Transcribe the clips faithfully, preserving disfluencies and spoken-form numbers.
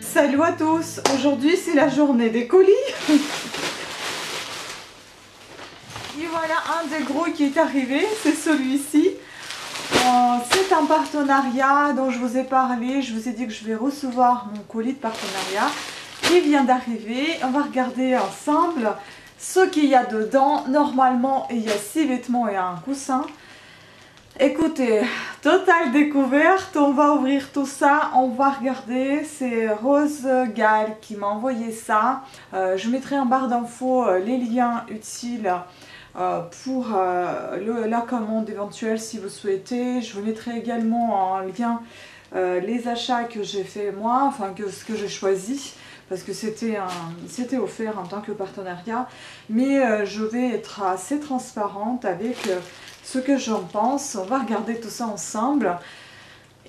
Salut à tous, aujourd'hui c'est la journée des colis. Et voilà un des gros qui est arrivé, c'est celui-ci. C'est un partenariat dont je vous ai parlé, je vous ai dit que je vais recevoir mon colis de partenariat. Il vient d'arriver, on va regarder ensemble ce qu'il y a dedans. Normalement il y a six vêtements et un coussin. Écoutez, totale découverte, on va ouvrir tout ça, on va regarder, c'est Rosegal qui m'a envoyé ça. Euh, je mettrai en barre d'infos euh, les liens utiles euh, pour euh, le, la commande éventuelle si vous souhaitez. Je vous mettrai également en lien euh, les achats que j'ai fait moi, enfin que, ce que j'ai choisi. Parce que c'était c'était offert en tant que partenariat, mais euh, je vais être assez transparente avec euh, ce que j'en pense. On va regarder tout ça ensemble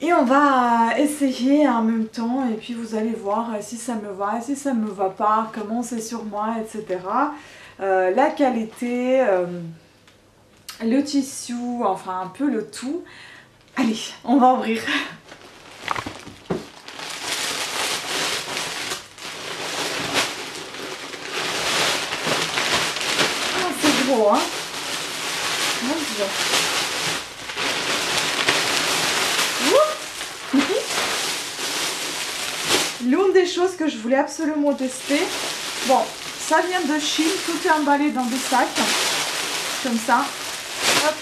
et on va essayer en même temps, et puis vous allez voir si ça me va, si ça me va pas, comment c'est sur moi, et cetera. Euh, la qualité, euh, le tissu, enfin un peu le tout. Allez, on va ouvrir. Hein. L'une des choses que je voulais absolument tester, bon, ça vient de Chine, tout est emballé dans des sacs, comme ça. Hop.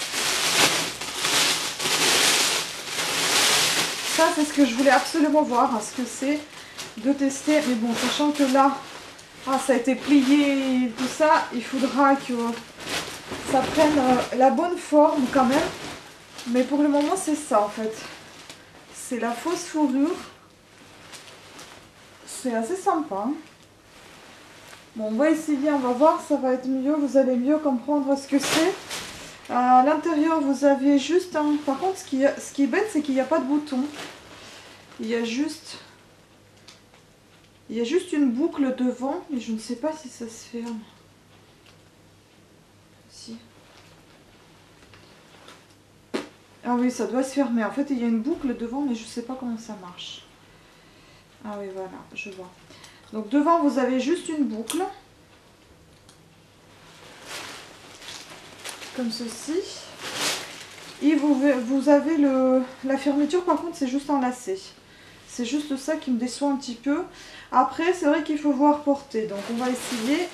Ça, c'est ce que je voulais absolument voir, hein, ce que c'est de tester, mais bon, sachant que là, ah, ça a été plié, tout ça, il faudra que ça prenne euh, la bonne forme quand même, mais pour le moment c'est ça en fait, c'est la fausse fourrure, c'est assez sympa, hein. Bon, on va essayer, on va voir, ça va être mieux, vous allez mieux comprendre ce que c'est. Euh, à l'intérieur vous avez juste, hein, par contre ce qui, ce qui est bête c'est qu'il n'y a pas de bouton, il y a juste, il y a juste une boucle devant, mais je ne sais pas si ça se ferme. Ah oui, ça doit se fermer. En fait, il y a une boucle devant, mais je ne sais pas comment ça marche. Ah oui, voilà, je vois. Donc devant, vous avez juste une boucle. Comme ceci. Et vous, vous avez le, la fermeture, par contre, c'est juste enlacé. C'est juste ça qui me déçoit un petit peu. Après, c'est vrai qu'il faut voir porter. Donc on va essayer.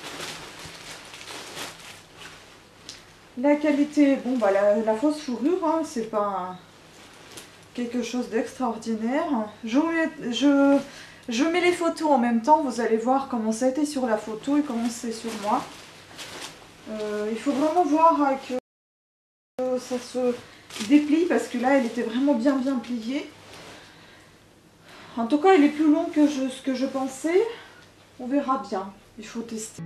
La qualité, bon bah la, la fausse fourrure, hein, c'est pas un, quelque chose d'extraordinaire. Je, je, je mets les photos en même temps, vous allez voir comment ça a été sur la photo et comment c'est sur moi. Euh, il faut vraiment voir hein, que ça se déplie parce que là elle était vraiment bien bien pliée. En tout cas, il est plus long que je, ce que je pensais. On verra bien, il faut tester.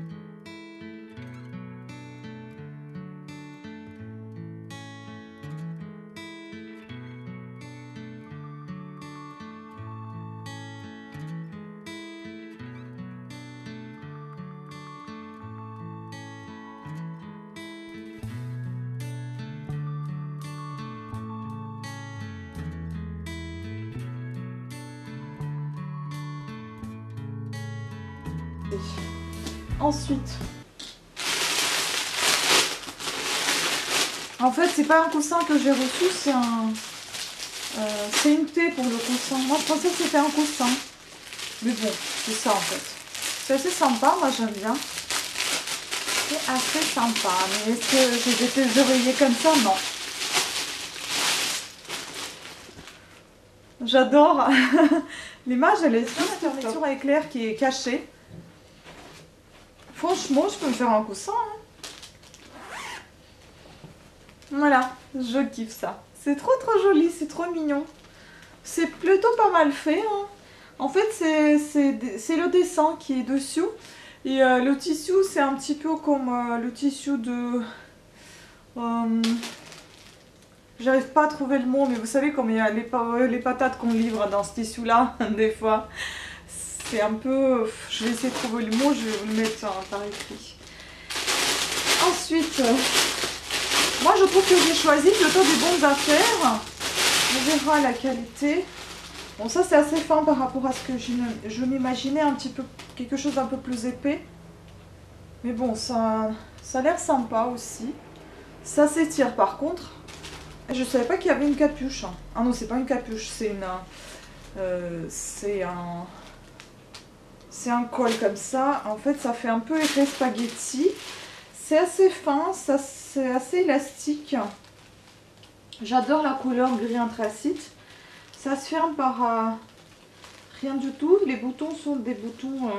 Ensuite, en fait c'est pas un coussin que j'ai reçu, c'est un euh, c'est une thé pour le coussin. Moi je pensais que c'était un coussin, mais bon c'est ça en fait, c'est assez sympa, moi j'aime bien, c'est assez sympa, mais est-ce que j'ai des thés oreillers comme ça? Non, j'adore. L'image elle est sur l'intervention à éclair qui est cachée. Franchement, je peux me faire un coussin. Hein. Voilà, je kiffe ça. C'est trop trop joli, c'est trop mignon. C'est plutôt pas mal fait. Hein. En fait, c'est le dessin qui est dessus. Et euh, le tissu, c'est un petit peu comme euh, le tissu de... Euh, J'arrive pas à trouver le mot, mais vous savez comme il y a les, les patates qu'on livre dans ce tissu-là, des fois. C'est un peu... Je vais essayer de trouver le mot, je vais vous le mettre hein, par écrit. Ensuite, euh, moi je trouve que j'ai choisi plutôt des bonnes affaires. On verra la qualité. Bon, ça c'est assez fin par rapport à ce que je, je m'imaginais, un petit peu quelque chose d'un peu plus épais. Mais bon, ça, ça a l'air sympa aussi. Ça s'étire par contre. Je ne savais pas qu'il y avait une capuche. Hein. Ah non, c'est pas une capuche, c'est une... Euh, c'est un... C'est un col comme ça. En fait, ça fait un peu effet spaghetti. C'est assez fin, ça c'est assez élastique. J'adore la couleur gris anthracite. Ça se ferme par euh, rien du tout. Les boutons sont des boutons euh,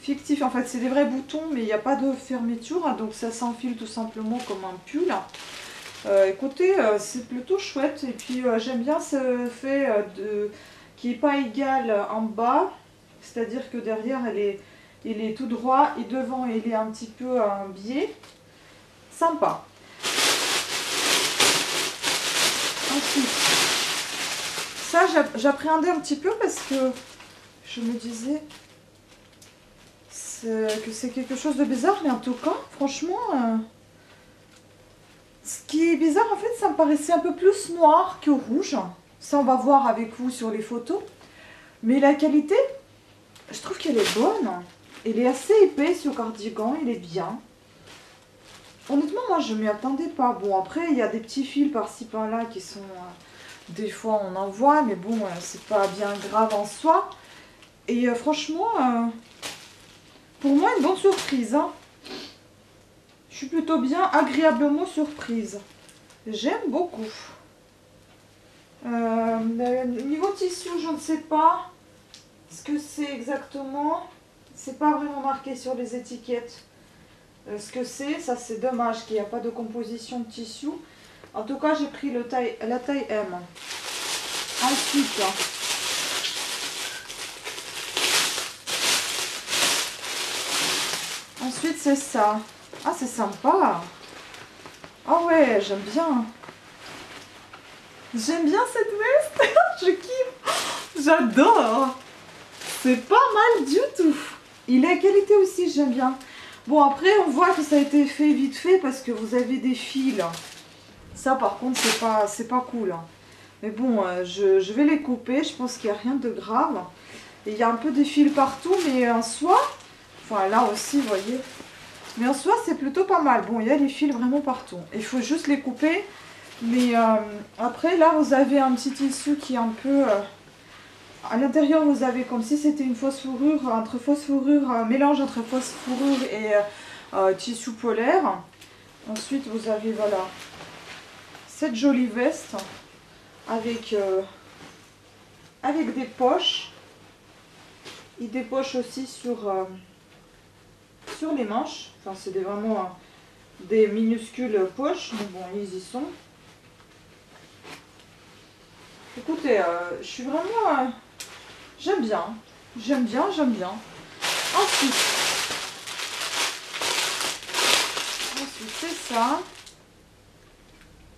fictifs. En fait, c'est des vrais boutons, mais il n'y a pas de fermeture. Hein, donc, ça s'enfile tout simplement comme un pull. Euh, écoutez, euh, c'est plutôt chouette. Et puis, euh, j'aime bien ce fait euh, de... qui n'est pas égal euh, en bas. C'est-à-dire que derrière, elle est, il est tout droit. Et devant, il est un petit peu en biais. Sympa. Ensuite... Ça, j'appréhendais un petit peu parce que je me disais que c'est quelque chose de bizarre, mais en tout cas, franchement, euh, ce qui est bizarre, en fait, ça me paraissait un peu plus noir que rouge. Ça, on va voir avec vous sur les photos. Mais la qualité, je trouve qu'elle est bonne. Il est assez épais, ce cardigan, il est bien. Honnêtement, moi, je ne m'y attendais pas. Bon, après, il y a des petits fils par-ci, par-là qui sont... Euh, Des fois on en voit, mais bon, c'est pas bien grave en soi. Et euh, franchement, euh, pour moi, une bonne surprise. Hein. Je suis plutôt bien, agréablement surprise. J'aime beaucoup. Euh, niveau tissu, je ne sais pas ce que c'est exactement. C'est pas vraiment marqué sur les étiquettes euh, ce que c'est. Ça, c'est dommage qu'il n'y a pas de composition de tissu. En tout cas, j'ai pris le taille, la taille M. Ensuite, ensuite c'est ça. Ah, c'est sympa. Ah ouais, j'aime bien. J'aime bien cette veste. Je kiffe. J'adore. C'est pas mal du tout. Il est à qualité aussi, j'aime bien. Bon, après, on voit que ça a été fait vite fait parce que vous avez des fils. Ça par contre c'est pas c'est pas cool, mais bon, je, je vais les couper. Je pense qu'il n'y a rien de grave. Et il y a un peu des fils partout, mais en soi, enfin là aussi vous voyez, mais en soi c'est plutôt pas mal. Bon, il y a les fils vraiment partout, il faut juste les couper. Mais euh, après là vous avez un petit tissu qui est un peu euh, à l'intérieur. Vous avez comme si c'était une fausse fourrure, entre fausse fourrure, euh, mélange entre fausse fourrure et euh, euh, tissu polaire. Ensuite vous avez, voilà, cette jolie veste avec, euh, avec des poches. Et des poches aussi sur, euh, sur les manches. Enfin, c'est vraiment euh, des minuscules poches. Mais bon, ils y sont. Écoutez, euh, je suis vraiment... Euh, j'aime bien. J'aime bien, j'aime bien. Ensuite, ensuite c'est ça.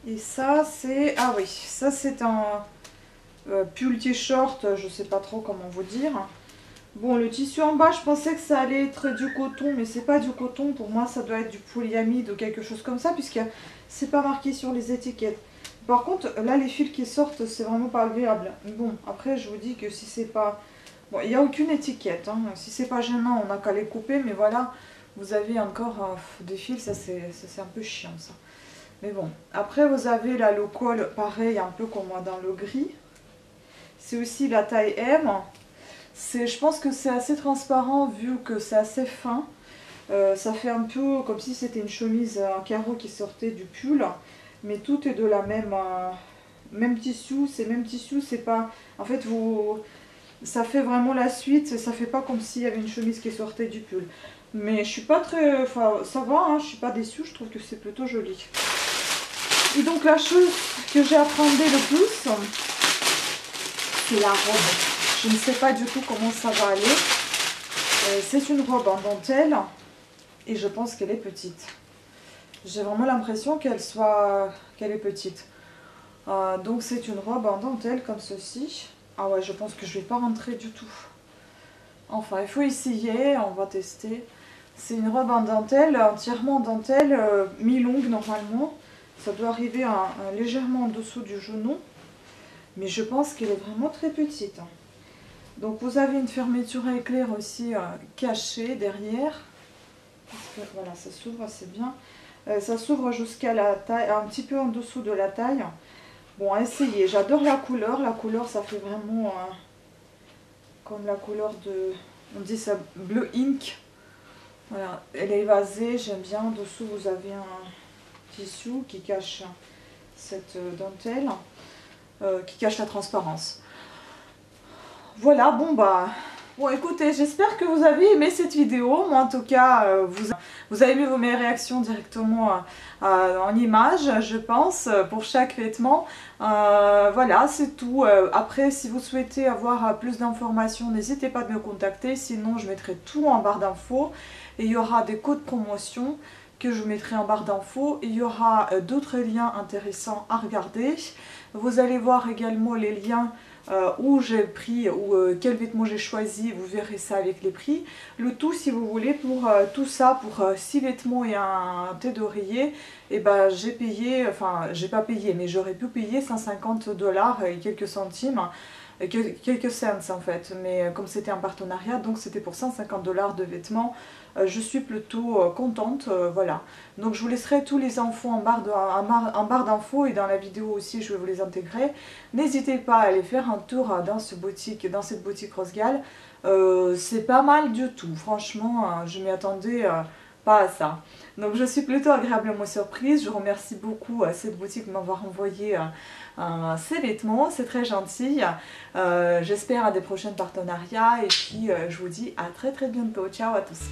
Et ça c'est, ah oui, ça c'est un euh, pull t-shirt, je sais pas trop comment vous dire. Bon, le tissu en bas, je pensais que ça allait être du coton, mais c'est pas du coton. Pour moi ça doit être du polyamide ou quelque chose comme ça, puisque c'est pas marqué sur les étiquettes. Par contre là les fils qui sortent, c'est vraiment pas agréable. Bon, après je vous dis que si c'est pas, bon, il n'y a aucune étiquette, hein. Si c'est pas gênant, on n'a qu'à les couper, mais voilà, vous avez encore euh, des fils. Ça c'est un peu chiant ça. Mais bon, après vous avez là le col, pareil, un peu comme dans le gris. C'est aussi la taille M. Je pense que c'est assez transparent vu que c'est assez fin. Euh, ça fait un peu comme si c'était une chemise en carreau qui sortait du pull. Mais tout est de la même, euh, même tissu. C'est même tissu, c'est pas... En fait, vous, ça fait vraiment la suite. Ça fait pas comme s'il y avait une chemise qui sortait du pull. Mais je suis pas très... Enfin, ça va, hein, je suis pas déçue. Je trouve que c'est plutôt joli. Et donc la chose que j'ai appréhendée le plus, c'est la robe. Je ne sais pas du tout comment ça va aller. Euh, c'est une robe en dentelle et je pense qu'elle est petite. J'ai vraiment l'impression qu'elle soit, qu'elle est petite. Euh, donc c'est une robe en dentelle comme ceci. Ah ouais, je pense que je ne vais pas rentrer du tout. Enfin, il faut essayer, on va tester. C'est une robe en dentelle, entièrement en dentelle, euh, mi-longue normalement. Ça doit arriver à, à légèrement en dessous du genou. mais je pense qu'elle est vraiment très petite. Donc vous avez une fermeture à éclair aussi euh, cachée derrière. Parce que, voilà, ça s'ouvre assez bien. Euh, ça s'ouvre jusqu'à la taille, un petit peu en dessous de la taille. Bon, essayez. J'adore la couleur. La couleur, ça fait vraiment euh, comme la couleur de, on dit ça, bleu ink. Voilà, elle est évasée. J'aime bien. En dessous, vous avez un tissu qui cache cette dentelle, euh, qui cache la transparence. Voilà, bon bah, bon écoutez, j'espère que vous avez aimé cette vidéo. Moi en tout cas, euh, vous, vous avez vu vos, mes réactions directement euh, en images, je pense, pour chaque vêtement. Euh, voilà, c'est tout. Après, si vous souhaitez avoir plus d'informations, n'hésitez pas à me contacter. Sinon, je mettrai tout en barre d'infos et il y aura des codes promotion que je mettrai en barre d'infos. Il y aura d'autres liens intéressants à regarder. Vous allez voir également les liens euh, où j'ai pris, ou euh, quel vêtement j'ai choisi. Vous verrez ça avec les prix. Le tout, si vous voulez, pour euh, tout ça, pour euh, six vêtements et un, un thé d'oreiller, et ben j'ai payé, enfin j'ai pas payé, mais j'aurais pu payer cent cinquante dollars et quelques centimes, et que, quelques cents en fait. Mais comme c'était un partenariat, donc c'était pour cent cinquante dollars de vêtements. Je suis plutôt contente, euh, voilà. Donc je vous laisserai tous les infos en barre d'infos et dans la vidéo aussi je vais vous les intégrer. N'hésitez pas à aller faire un tour dans, ce boutique, dans cette boutique Rosegal. Euh, c'est pas mal du tout, franchement je m'y attendais euh, pas à ça. Donc je suis plutôt agréablement surprise, je remercie beaucoup euh, cette boutique de m'avoir envoyé euh, euh, ces vêtements, c'est très gentil. Euh, J'espère à des prochains partenariats et puis euh, je vous dis à très très bientôt. Ciao à tous.